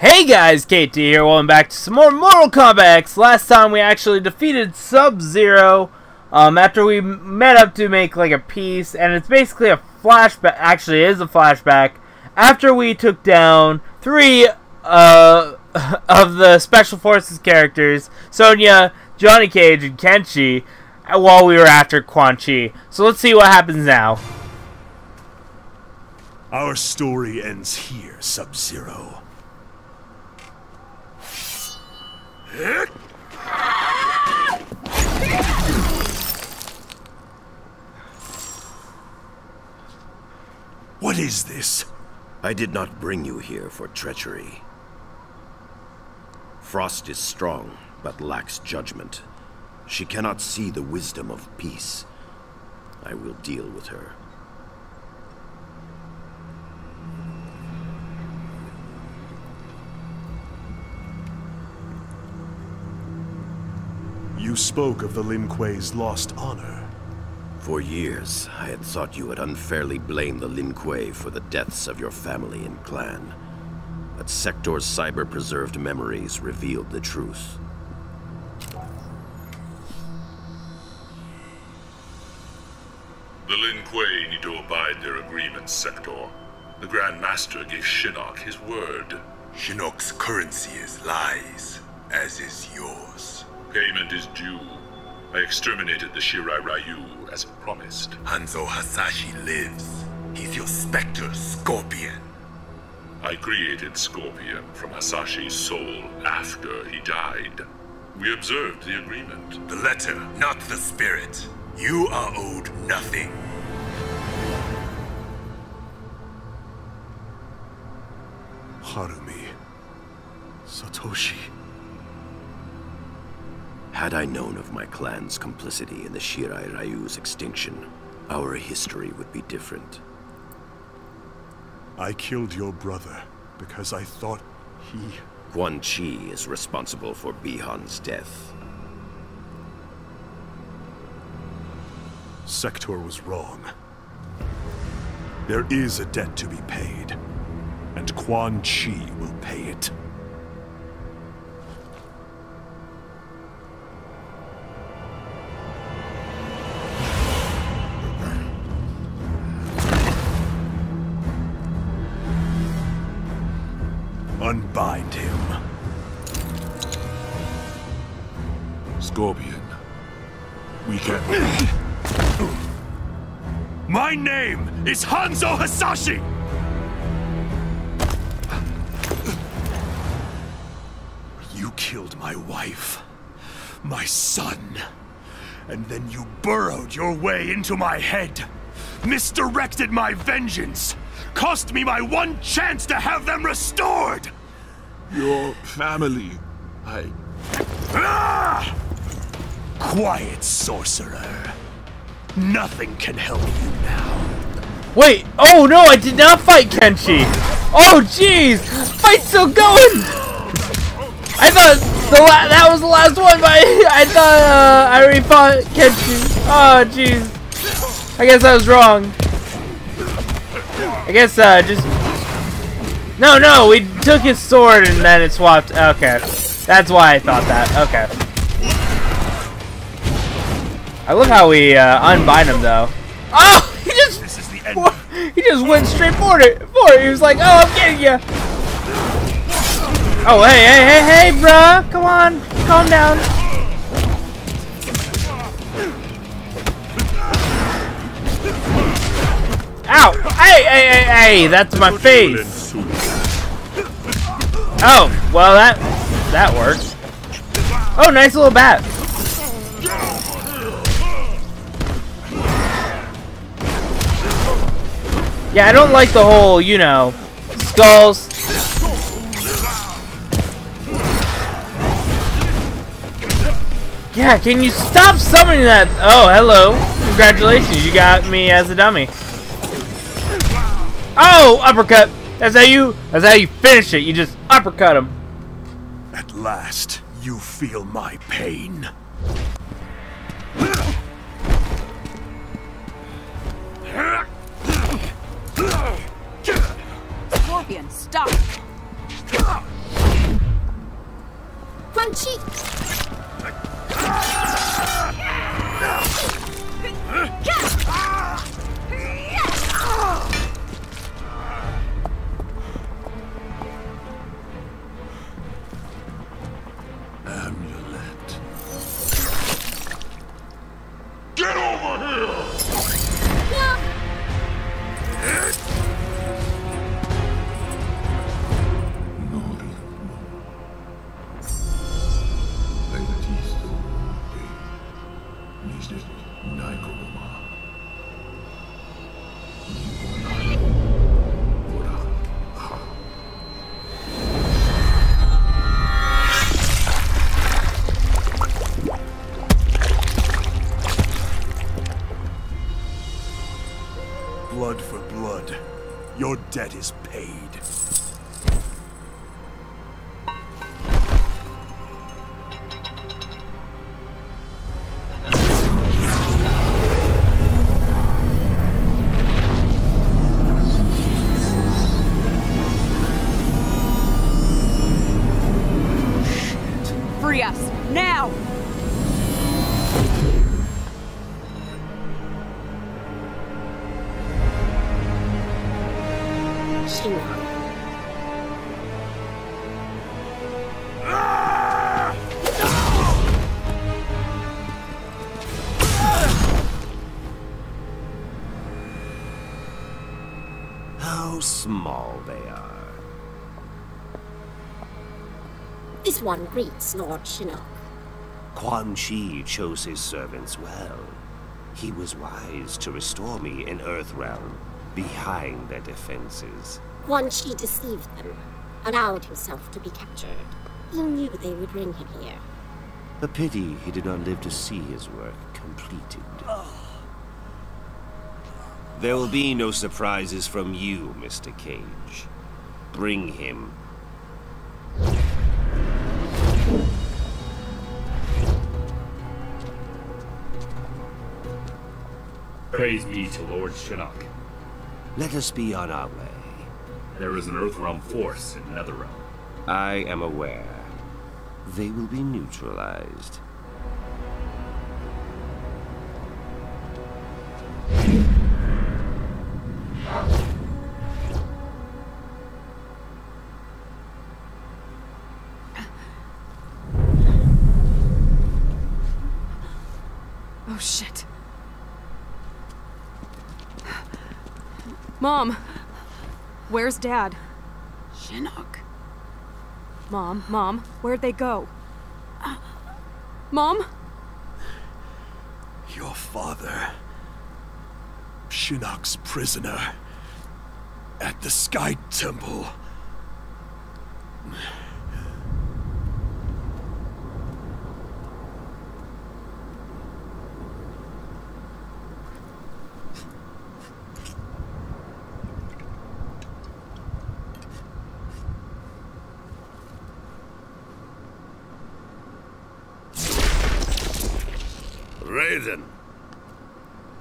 Hey guys, KT here, welcome back to some more Mortal Kombat X. Last time we actually defeated Sub-Zero after we met up to make like a piece, and it's basically a flashback, actually it is a flashback, after we took down three of the Special Forces characters, Sonya, Johnny Cage, and Kenshi, while we were after Quan Chi. So let's see what happens now. Our story ends here, Sub-Zero. What is this? I did not bring you here for treachery. Frost is strong, but lacks judgment. She cannot see the wisdom of peace. I will deal with her. You spoke of the Lin Kuei's lost honor. For years, I had thought you had unfairly blamed the Lin Kuei for the deaths of your family and clan. But Sektor's cyber-preserved memories revealed the truth. The Lin Kuei need to abide their agreement, Sektor. The Grand Master gave Shinnok his word. Shinnok's currency is lies, as is yours. Payment is due. I exterminated the Shirai Ryu as promised. Hanzo Hasashi lives. He's your specter, Scorpion. I created Scorpion from Hasashi's soul after he died. We observed the agreement. The letter, not the spirit. You are owed nothing. Harumi. Satoshi. Had I known of my clan's complicity in the Shirai Ryu's extinction, our history would be different. I killed your brother because I thought he... Quan Chi is responsible for Bihan's death. Sektor was wrong. There is a debt to be paid, and Quan Chi will pay it. Unbind him. Scorpion. We can... My name is Hanzo Hasashi! You killed my wife, my son, and then you burrowed your way into my head, misdirected my vengeance, cost me my one chance to have them restored! Your family, I... Ah! Quiet, sorcerer. Nothing can help you now. Wait, oh no, I did not fight Kenshi! Oh jeez! Fight's still going! I thought that was the last one, but I thought I already fought Kenshi. Oh jeez. I guess I was wrong. I guess just... No, we took his sword and then it swapped. Okay. That's why I thought that. Okay. I love how we unbind him though. Oh! He just... This is the end. He just went straight for it. He was like, oh, I'm getting ya. Oh, hey, bruh. Come on. Calm down. Ow! Hey! That's my face! Oh, well that worked. Oh, nice little bat. Yeah, I don't like the whole, you know, skulls. Yeah, can you stop summoning that? Oh, hello. Congratulations, you got me as a dummy. Oh, uppercut! That's how you finish it. You just uppercut him. At last, you feel my pain. Scorpion, stop! Quan Chi! Blood for blood. Your debt is paid. One greets Lord Shinnok. Quan Chi chose his servants well. He was wise to restore me in Earthrealm, behind their defenses. Quan Chi deceived them, allowed himself to be captured. He knew they would bring him here. A pity he did not live to see his work completed. There will be no surprises from you, Mr. Cage. Bring him. Praise be to Lord Shinnok. Let us be on our way. There is an Earthrealm force in Netherrealm. I am aware. They will be neutralized. Oh shit. Mom! Where's Dad? Shinnok? Mom, where'd they go? Mom? Your father... Shinnok's prisoner... at the Sky Temple.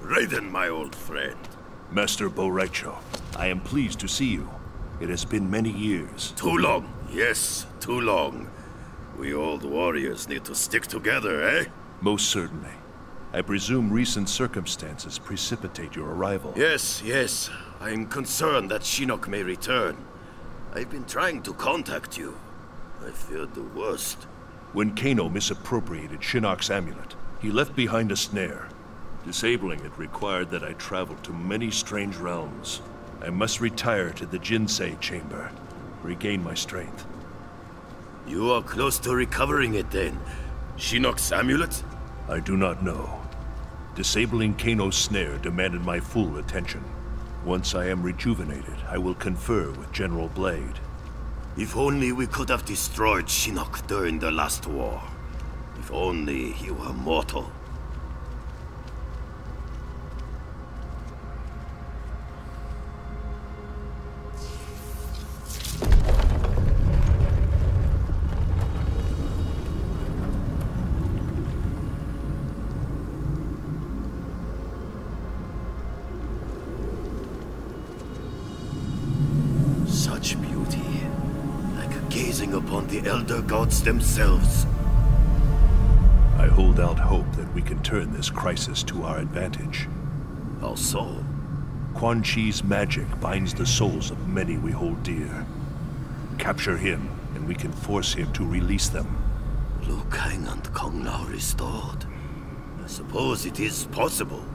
Raiden, my old friend. Master Bo' Rai Cho, I am pleased to see you. It has been many years. Too long. Yes, too long. We old warriors need to stick together, eh? Most certainly. I presume recent circumstances precipitate your arrival. Yes. I am concerned that Shinnok may return. I've been trying to contact you. I feared the worst. When Kano misappropriated Shinnok's amulet, he left behind a snare. Disabling it required that I travel to many strange realms. I must retire to the Jinsei chamber, regain my strength. You are close to recovering it then. Shinnok's amulet? I do not know. Disabling Kano's snare demanded my full attention. Once I am rejuvenated, I will confer with General Blade. If only we could have destroyed Shinnok during the last war. If only he were mortal. Such beauty, like gazing upon the Elder Gods themselves. I hold out hope that we can turn this crisis to our advantage. Our soul. Quan Chi's magic binds the souls of many we hold dear. Capture him, and we can force him to release them. Liu Kang and Kung Lao restored. I suppose it is possible.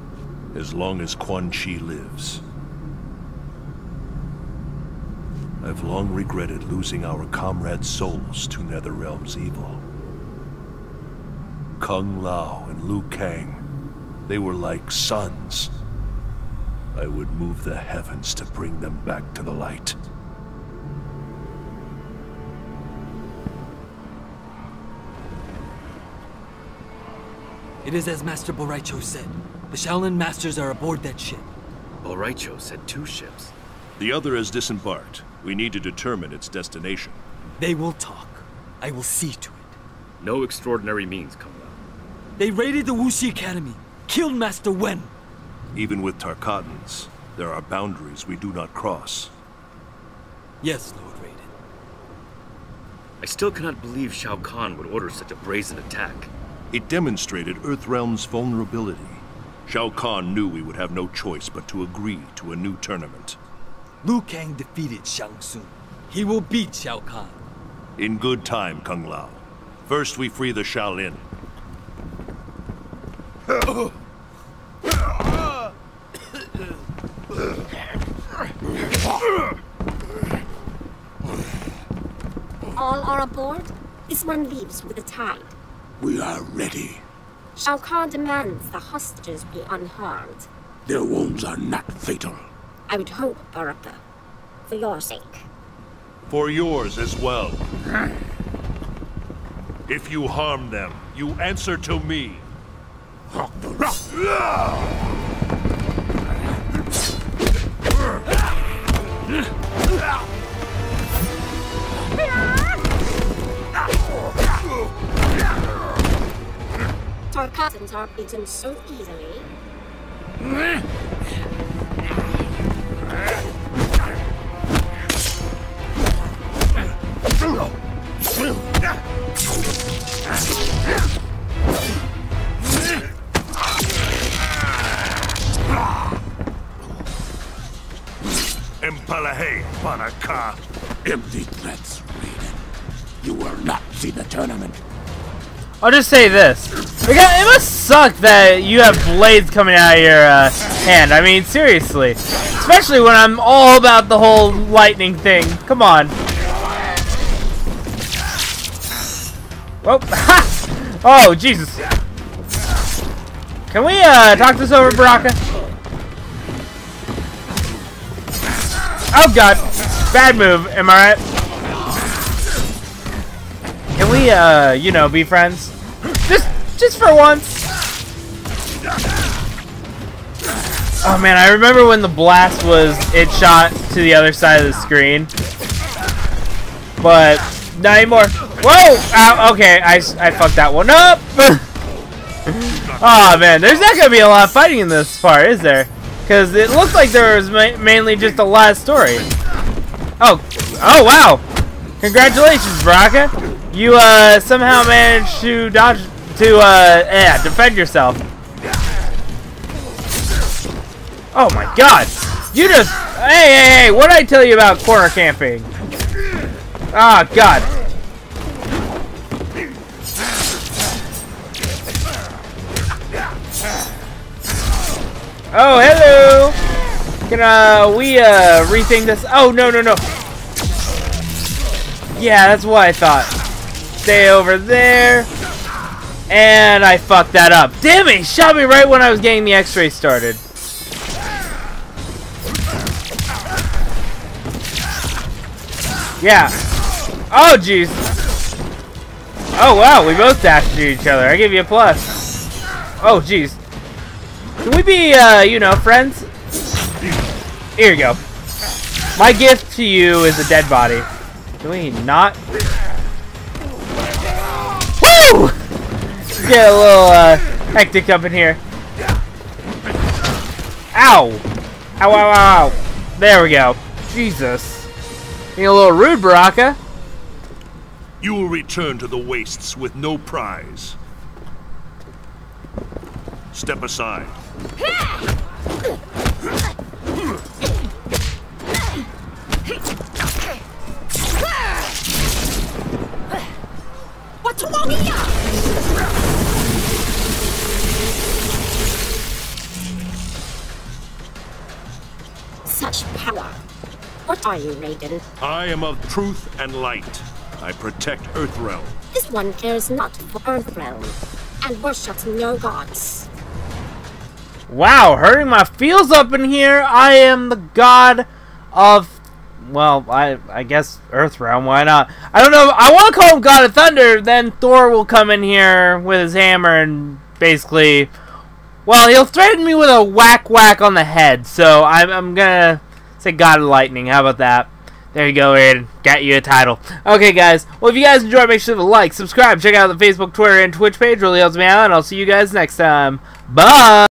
As long as Quan Chi lives. I've long regretted losing our comrades' souls to Netherrealm's evil. Kung Lao and Liu Kang, they were like sons. I would move the heavens to bring them back to the light. It is as Master Bo' Rai Cho said. The Shaolin Masters are aboard that ship. Bo' Rai Cho said 2 ships. The other has disembarked. We need to determine its destination. They will talk. I will see to it. No extraordinary means come out. They raided the Wuxi Academy, killed Master Wen. Even with Tarkadans, there are boundaries we do not cross. Yes, Lord Raiden. I still cannot believe Shao Kahn would order such a brazen attack. It demonstrated Earthrealm's vulnerability. Shao Kahn knew we would have no choice but to agree to a new tournament. Liu Kang defeated Shang Tsung. He will beat Shao Kahn. In good time, Kung Lao. First we free the Shaolin. All are aboard? This one leaves with the tide. We are ready. Shao Kahn demands the hostages be unharmed. Their wounds are not fatal. I would hope, Baraka. For your sake. For yours as well. If you harm them, you answer to me. Tarkadans are beaten so easily. Impalahe, Baraka. Empty threats, Raiden. You will not see the tournament. I'll just say this. It must suck that you have blades coming out of your hand. I mean, seriously. Especially when I'm all about the whole lightning thing. Come on. Oh, ha! Oh, Jesus. Can we talk this over, Baraka? Oh, God. Bad move, am I right? Can we, you know, be friends? Just for once. Oh man, I remember when the blast was, it shot to the other side of the screen. But, not anymore. Whoa! Ow, okay, I fucked that one up. Oh man, there's not gonna be a lot of fighting in this part, is there? Because it looked like there was mainly just a lot of story. Oh wow! Congratulations, Baraka. You somehow managed to dodge, to defend yourself. Oh my God! You just, hey! What did I tell you about corner camping? Ah, oh, God. Oh, hello! Can, we, rethink this? Oh, no. Yeah, that's what I thought. Stay over there. And I fucked that up. Damn it! He shot me right when I was getting the x-ray started. Yeah. Oh, jeez. Oh, wow. We both dashed to each other. I give you a plus. Oh, jeez. Can we be, you know, friends? Here you go. My gift to you is a dead body. Can we not? Woo! Get a little, hectic up in here. Ow! Ow, ow, ow, ow. There we go. Jesus. Being a little rude, Baraka. You will return to the wastes with no prize. Step aside. Such power. What are you, Raiden? I am of truth and light. I protect Earthrealm. This one cares not for Earthrealm and worships no gods. Wow, hurting my feels up in here. I am the god of, well, I guess Earthrealm. Why not? I don't know. I want to call him God of Thunder. Then Thor will come in here with his hammer and basically, well, he'll threaten me with a whack whack on the head. So I'm gonna say God of Lightning. How about that? There you go, Raiden. Got you a title. Okay, guys. Well, if you guys enjoyed, make sure to like, subscribe, check out the Facebook, Twitter, and Twitch page. Really helps me out, and I'll see you guys next time. Bye!